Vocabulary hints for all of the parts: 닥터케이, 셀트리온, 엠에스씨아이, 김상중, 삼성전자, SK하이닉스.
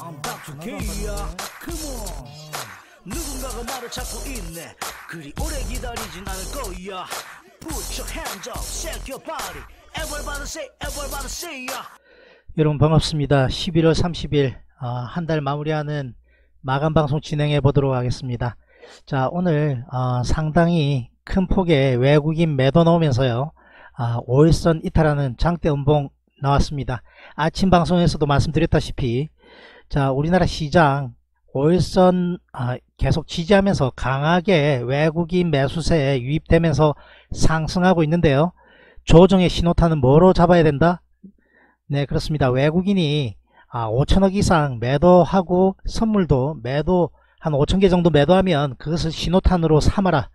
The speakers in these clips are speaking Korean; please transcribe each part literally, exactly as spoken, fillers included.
I'm about to kill ya. Come on. 누군가가 말을 찾고 있네. 그리 오래 기다리진 않을 거야. Put your hands up, shake your body. Everybody say, everybody say ya. 여러분 반갑습니다. 십일월 삼십일 어, 한 달 마무리하는 마감 방송 진행해 보도록 하겠습니다. 자, 오늘 어, 상당히 큰 폭의 외국인 매도 나오면서요, 아, 오일선 이탈하는 장대 음봉 나왔습니다. 아침 방송에서도 말씀드렸다시피, 자, 우리나라 시장 오일선 아, 계속 지지하면서 강하게 외국인 매수세에 유입되면서 상승하고 있는데요, 조정의 신호탄은 뭐로 잡아야 된다? 네, 그렇습니다. 외국인이 아, 오천억 이상 매도하고 선물도 매도 한 오천 개 정도 매도하면 그것을 신호탄으로 삼아라.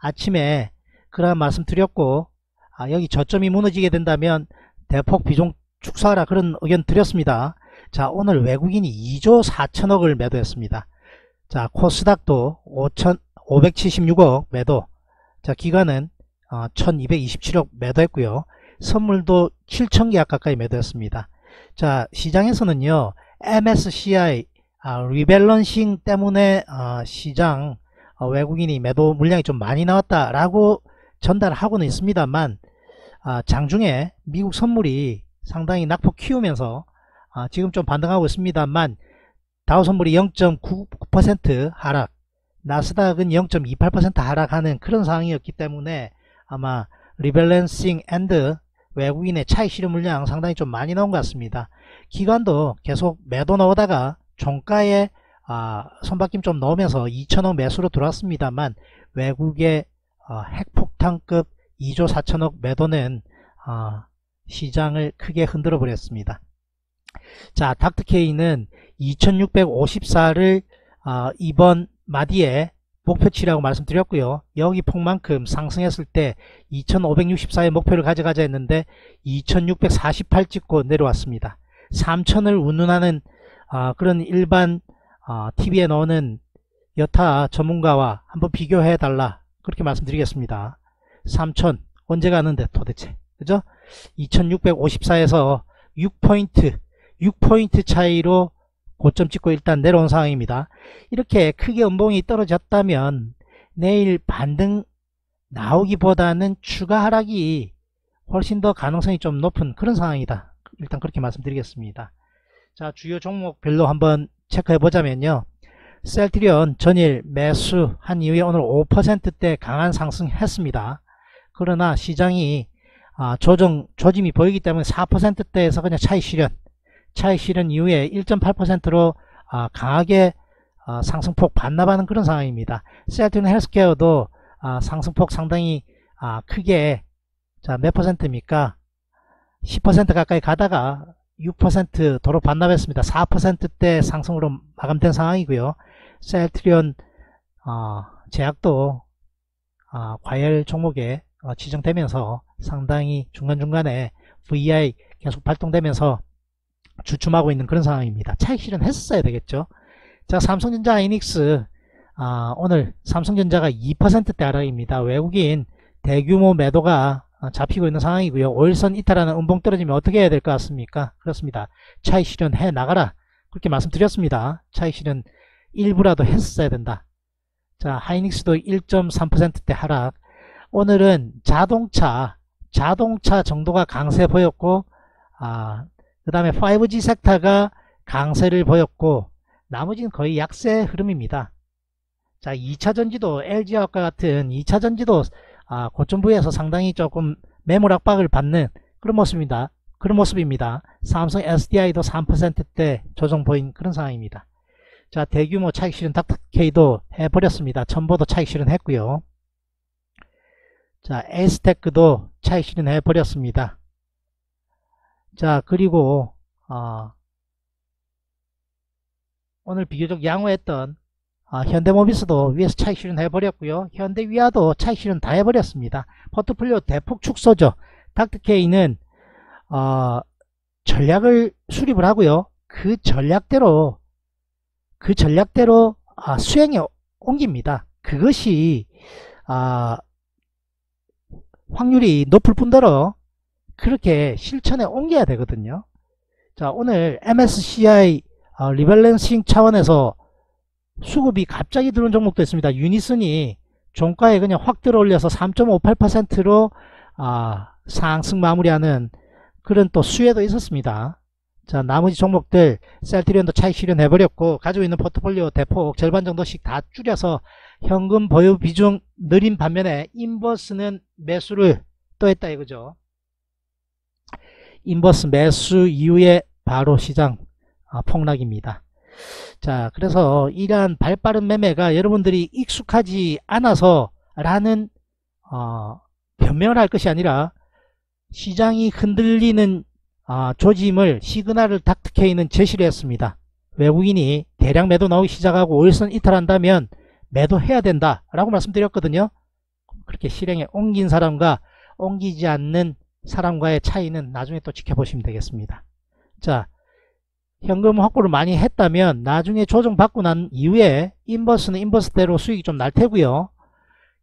아침에 그러한 말씀 드렸고, 아, 여기 저점이 무너지게 된다면 대폭 비중 축소하라, 그런 의견 드렸습니다. 자, 오늘 외국인이 이조 사천억을 매도했습니다. 자, 코스닥도 오천오백칠십육억 매도, 자, 기관은 어, 천이백이십칠억 매도했고요, 선물도 칠천 계약 가까이 매도했습니다. 자, 시장에서는요, 엠에스씨아이 아, 리밸런싱 때문에 아, 시장 어, 외국인이 매도 물량이 좀 많이 나왔다라고 전달하고는 있습니다만, 아, 장중에 미국 선물이 상당히 낙폭 키우면서 아, 지금 좀 반등하고 있습니다만, 다우 선물이 영점 구구 퍼센트 하락, 나스닥은 영점 이팔 퍼센트 하락하는 그런 상황이었기 때문에 아마 리밸런싱 앤드 외국인의 차익 실현 물량 상당히 좀 많이 나온 것 같습니다. 기관도 계속 매도 나오다가 종가에 아, 손바뀜 좀 넣으면서 이천억 매수로 들어왔습니다만, 외국의 어, 핵폭탄급 이조 사천억 매도는 어, 시장을 크게 흔들어 버렸습니다. 자, 닥터케이는 이천육백오십사를 어, 이번 마디에 목표치라고 말씀드렸고요, 여기 폭만큼 상승했을 때 이천오백육십사의 목표를 가져가자 했는데 이천육백사십팔 찍고 내려왔습니다. 삼천을 운운하는 어, 그런 일반 어, 티비에 나오는 여타 전문가와 한번 비교해 달라, 그렇게 말씀드리겠습니다. 삼천 언제 가는데 도대체, 그죠? 이천육백오십사에서 육 포인트 육 포인트 차이로 고점 찍고 일단 내려온 상황입니다. 이렇게 크게 음봉이 떨어졌다면 내일 반등 나오기보다는 추가 하락이 훨씬 더 가능성이 좀 높은 그런 상황이다, 일단 그렇게 말씀드리겠습니다. 자, 주요 종목별로 한번 체크해 보자면요, 셀트리온 전일 매수한 이후에 오늘 오 퍼센트대 강한 상승했습니다. 그러나 시장이 아, 조정 조짐이 보이기 때문에 사 퍼센트대에서 그냥 차익 실현 차익 실현 이후에 일점 팔 퍼센트로 아, 강하게 아, 상승폭 반납하는 그런 상황입니다. 셀트리온 헬스케어도 아, 상승폭 상당히 아, 크게, 자, 몇 퍼센트입니까? 십 퍼센트 가까이 가다가 육 퍼센트 도로 반납했습니다. 사 퍼센트대 상승으로 마감된 상황이고요. 셀트리온 어, 제약도 어, 과열 종목에 어, 지정되면서 상당히 중간중간에 브이아이 계속 발동되면서 주춤하고 있는 그런 상황입니다. 차익 실현했어야 되겠죠. 자, 삼성전자 하이닉스 어, 오늘 삼성전자가 이 퍼센트대 하락입니다. 외국인 대규모 매도가 잡히고 있는 상황이고요. 오일선 이탈하는 음봉 떨어지면 어떻게 해야 될 것 같습니까? 그렇습니다. 차익 실현 해 나가라, 그렇게 말씀드렸습니다. 차익 실현 일부라도 했어야 된다. 자, 하이닉스도 일점 삼 퍼센트대 하락. 오늘은 자동차 자동차 정도가 강세 보였고, 아, 그 다음에 파이브지 섹터가 강세를 보였고, 나머지는 거의 약세 흐름입니다. 자, 이차전지도 엘지화학과 같은 이차전지도 아, 고점 부위에서 상당히 조금 매물 압박을 받는 그런 모습입니다. 그런 모습입니다. 삼성 에스디아이도 삼 퍼센트대 조정 보인 그런 상황입니다. 자, 대규모 차익 실현 닥터케이도 해버렸습니다. 첨보도 차익 실현했고요. 자, 에이스테크도 차익 실현해버렸습니다. 자, 그리고 어, 오늘 비교적 양호했던 아, 현대모비스도 위에서 차익 실현 해버렸고요. 현대위아도 차익 실현 다 해버렸습니다. 포트폴리오 대폭 축소죠. 닥터케이는 어, 전략을 수립을 하고요, 그 전략대로 그 전략대로 아, 수행에 옮깁니다. 그것이 아, 확률이 높을 뿐더러 그렇게 실천에 옮겨야 되거든요. 자, 오늘 엠에스씨아이 어, 리밸런싱 차원에서 수급이 갑자기 들어온 종목도 있습니다. 유니슨이 종가에 그냥 확 들어올려서 삼 점 오팔 퍼센트로 아, 상승 마무리하는 그런 또 수혜도 있었습니다. 자, 나머지 종목들 셀트리온도 차익 실현해버렸고, 가지고 있는 포트폴리오 대폭 절반 정도씩 다 줄여서 현금 보유 비중 늘린 반면에 인버스는 매수를 또 했다 이거죠. 인버스 매수 이후에 바로 시장 아, 폭락입니다. 자, 그래서 이러한 발빠른 매매가 여러분들이 익숙하지 않아서 라는 어, 변명을 할 것이 아니라 시장이 흔들리는 어, 조짐을, 시그널을 닥터케 있는 제시를 했습니다. 외국인이 대량 매도 나오기 시작하고 월선 이탈한다면 매도해야 된다 라고 말씀드렸거든요. 그렇게 실행에 옮긴 사람과 옮기지 않는 사람과의 차이는 나중에 또 지켜보시면 되겠습니다. 자, 현금 확보를 많이 했다면 나중에 조정받고 난 이후에 인버스는 인버스대로 수익이 좀 날 테고요.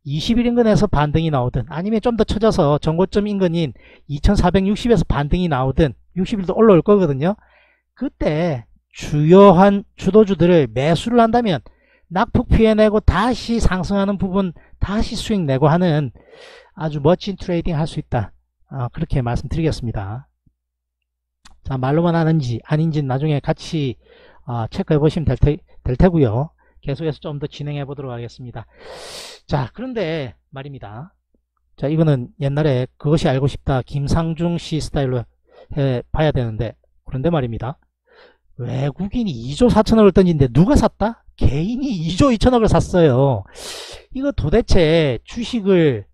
이십 일 인근에서 반등이 나오든 아니면 좀 더 쳐져서 전고점 인근인 이천사백육십에서 반등이 나오든 육십 일도 올라올 거거든요. 그때 주요한 주도주들을 매수를 한다면 낙폭 피해내고 다시 상승하는 부분 다시 수익 내고 하는 아주 멋진 트레이딩 할 수 있다. 아, 그렇게 말씀드리겠습니다. 자, 말로만 하는지 아닌지는 나중에 같이 어, 체크해 보시면 될, 테, 될 테고요. 계속해서 좀 더 진행해 보도록 하겠습니다. 자, 그런데 말입니다. 자, 이거는 옛날에 그것이 알고 싶다 김상중 씨 스타일로 해 봐야 되는데, 그런데 말입니다. 외국인이 이 조 사천억을 던진데 누가 샀다? 개인이 이 조 이천억을 샀어요. 이거 도대체 주식을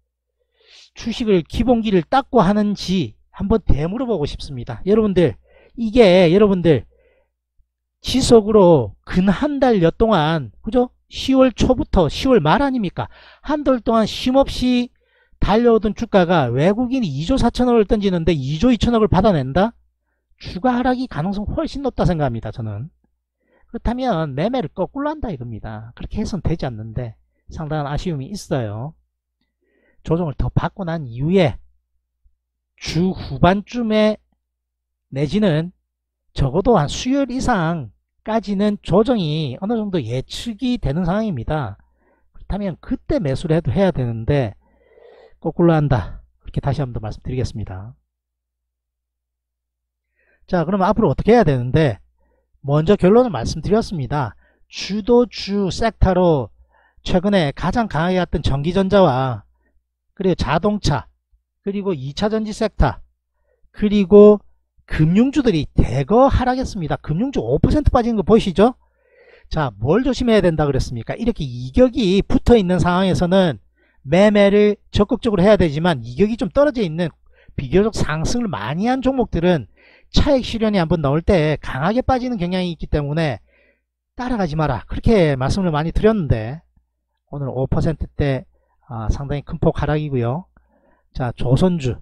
주식을 기본기를 닦고 하는지 한번 되물어보고 싶습니다. 여러분들, 이게 여러분들 지속으로 근 한 달여 동안, 그죠? 시월 초부터 시월 말 아닙니까? 한 달 동안 쉼없이 달려오던 주가가 외국인이 이 조 사천억을 던지는데 이 조 이천억을 받아낸다? 주가 하락이 가능성 훨씬 높다 생각합니다, 저는. 그렇다면 매매를 거꾸로 한다 이겁니다. 그렇게 해서는 되지 않는데 상당한 아쉬움이 있어요. 조정을 더 받고 난 이후에 주 후반쯤에 내지는 적어도 한 수요일 이상까지는 조정이 어느 정도 예측이 되는 상황입니다. 그렇다면 그때 매수를 해도 해야 되는데 거꾸로 한다. 그렇게 다시 한번 말씀드리겠습니다. 자, 그러면 앞으로 어떻게 해야 되는데, 먼저 결론을 말씀드렸습니다. 주도주 섹터로 최근에 가장 강하게 갔던 전기전자와 그리고 자동차, 그리고 이차전지 섹터, 그리고 금융주들이 대거 하락했습니다. 금융주 오 퍼센트 빠진 거 보이시죠? 자, 뭘 조심해야 된다 그랬습니까? 이렇게 이격이 붙어있는 상황에서는 매매를 적극적으로 해야 되지만, 이격이 좀 떨어져 있는 비교적 상승을 많이 한 종목들은 차익 실현이 한번 나올 때 강하게 빠지는 경향이 있기 때문에 따라가지 마라, 그렇게 말씀을 많이 드렸는데, 오늘 오 퍼센트대 아, 상당히 큰 폭 하락이고요. 자, 조선주.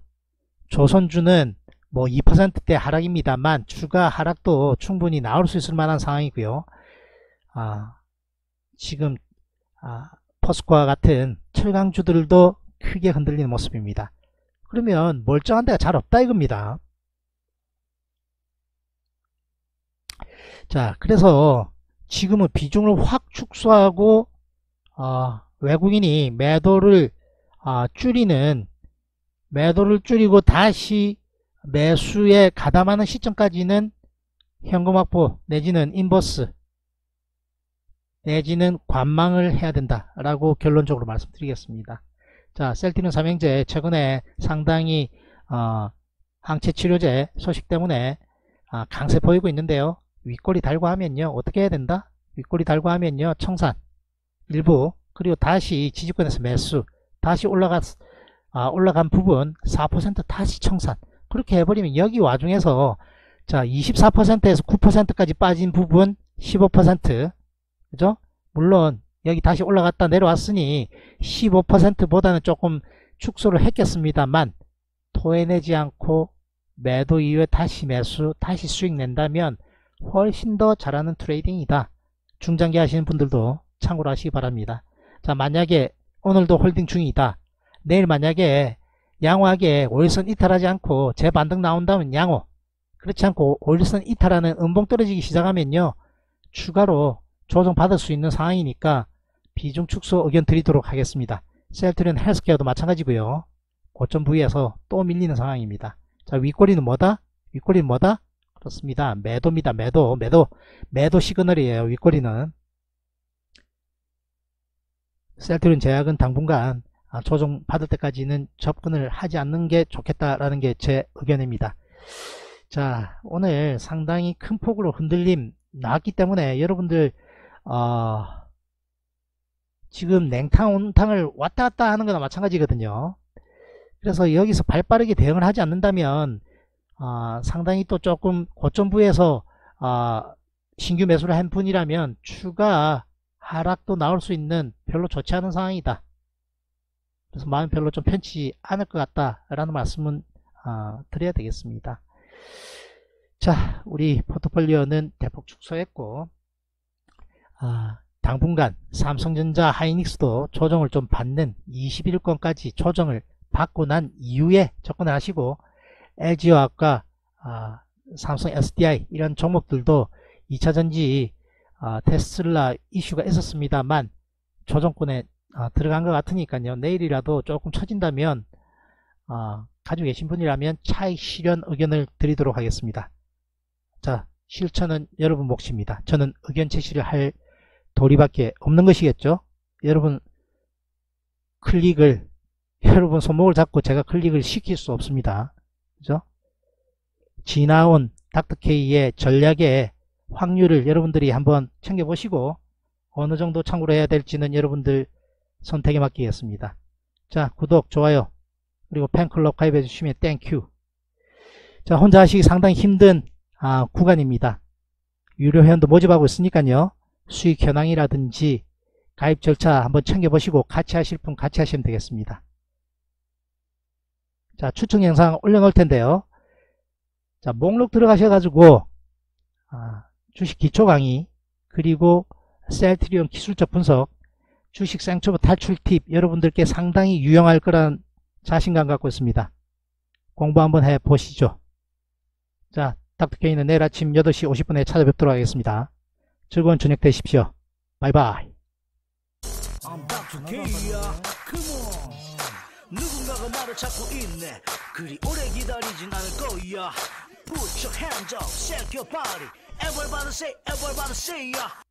조선주는 뭐 이 퍼센트대 하락입니다만 추가 하락도 충분히 나올 수 있을 만한 상황이고요. 아, 지금 아, 포스코와 같은 철강주들도 크게 흔들리는 모습입니다. 그러면 멀쩡한 데가 잘 없다 이겁니다. 자, 그래서 지금은 비중을 확 축소하고 어, 외국인이 매도를 어, 줄이는 매도를 줄이고 다시 매수에 가담하는 시점까지는 현금 확보 내지는 인버스 내지는 관망을 해야 된다 라고 결론적으로 말씀드리겠습니다. 자, 셀트리온 삼형제 최근에 상당히 어, 항체치료제 소식 때문에 어, 강세 보이고 있는데요. 윗꼬리 달고 하면요, 어떻게 해야 된다? 윗꼬리 달고 하면요, 청산 일부, 그리고 다시 지지권에서 매수, 다시 올라갔, 아, 올라간 부분 사 퍼센트 다시 청산, 그렇게 해버리면 여기 와중에서 자, 이십사 퍼센트에서 구 퍼센트까지 빠진 부분 십오 퍼센트, 그죠? 물론 여기 다시 올라갔다 내려왔으니 십오 퍼센트보다는 조금 축소를 했겠습니다만, 토해내지 않고 매도 이후에 다시 매수, 다시 수익 낸다면 훨씬 더 잘하는 트레이딩이다. 중장기 하시는 분들도 참고로 하시기 바랍니다. 자, 만약에 오늘도 홀딩 중이다, 내일 만약에 양호하게 월선 이탈하지 않고 재반등 나온다면 양호, 그렇지 않고 월선 이탈하는 음봉 떨어지기 시작하면요, 추가로 조정받을 수 있는 상황이니까 비중 축소 의견 드리도록 하겠습니다. 셀트리온 헬스케어도 마찬가지고요. 고점 부위에서 또 밀리는 상황입니다. 자, 윗꼬리는 뭐다? 윗꼬리는 뭐다? 그렇습니다. 매도입니다. 매도, 매도, 매도 시그널이에요. 윗꼬리는. 셀트리온 제약은 당분간 조정 받을 때까지는 접근을 하지 않는 게 좋겠다라는 게 제 의견입니다. 자, 오늘 상당히 큰 폭으로 흔들림 나왔기 때문에 여러분들 어, 지금 냉탕 온탕을 왔다 갔다 하는 거나 마찬가지거든요. 그래서 여기서 발빠르게 대응을 하지 않는다면 어, 상당히 또 조금 고점부에서 어, 신규 매수를 한 분이라면 추가 하락도 나올 수 있는 별로 좋지 않은 상황이다. 그래서 마음 별로 좀 편치 않을 것 같다라는 말씀은 어, 드려야 되겠습니다. 자, 우리 포트폴리오는 대폭 축소했고 아, 당분간 삼성전자 하이닉스도 조정을 좀 받는 이십일권까지 조정을 받고 난 이후에 접근을 하시고, 엘지화학과 아, 삼성 에스디아이 이런 종목들도 이차전지 아, 테슬라 이슈가 있었습니다만 조정권에 아, 들어간 것 같으니까요. 내일이라도 조금 처진다면 아, 가지고 계신 분이라면 차익 실현 의견을 드리도록 하겠습니다. 자, 실천은 여러분 몫입니다. 저는 의견 제시를 할 도리밖에 없는 것이겠죠. 여러분 클릭을, 여러분 손목을 잡고 제가 클릭을 시킬 수 없습니다. 그죠? 지나온 닥터케이의 전략의 확률을 여러분들이 한번 챙겨보시고 어느 정도 참고로 해야 될지는 여러분들 선택에 맡기겠습니다. 자, 구독, 좋아요, 그리고 팬클럽 가입해 주시면 땡큐. 자, 혼자 하시기 상당히 힘든 아, 구간입니다. 유료 회원도 모집하고 있으니까요. 수익 현황이라든지 가입 절차 한번 챙겨보시고 같이 하실 분 같이 하시면 되겠습니다. 자, 추천 영상 올려놓을 텐데요. 자, 목록 들어가셔가지고 아, 주식 기초 강의, 그리고 셀트리온 기술적 분석, 주식 생초보 탈출 팁 여러분들께 상당히 유용할 거란 자신감 갖고 있습니다. 공부 한번 해보시죠. 자, 닥터케이는 내일 아침 여덟시 오십분에 찾아뵙도록 하겠습니다. 즐거운 저녁 되십시오. 바이바이. 누군가가 말을 찾고 있네. 그리 오래 기다리진 않을 거야. Put your hands up, shake your body. Everybody say, everybody say.